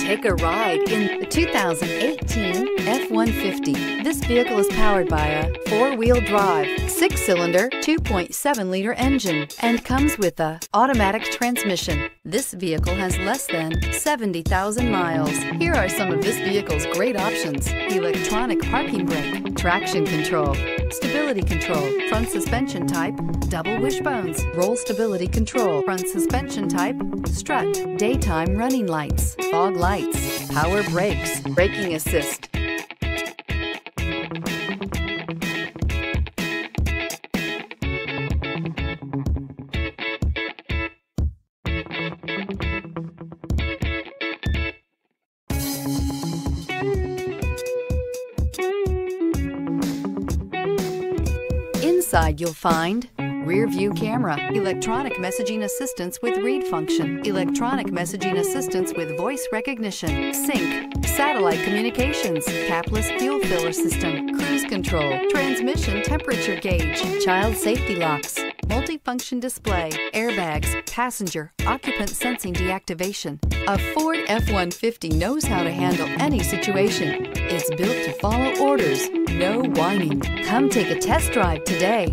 Take a ride in the 2018 F-150. This vehicle is powered by a four-wheel drive, six-cylinder, 2.7-liter engine and comes with an automatic transmission. This vehicle has less than 70,000 miles. Here are some of this vehicle's great options: electronic parking brake, traction control, stability control, front suspension type, double wishbones, roll stability control, front suspension type, strut, daytime running lights, fog lights, power brakes, braking assist. Inside you'll find rear view camera, electronic messaging assistance with read function, electronic messaging assistance with voice recognition, Sync, satellite communications, capless fuel filler system, cruise control, transmission temperature gauge, child safety locks, multifunction display, airbags, passenger, occupant sensing deactivation. A Ford F-150 knows how to handle any situation. It's built to follow orders, no whining. Come take a test drive today.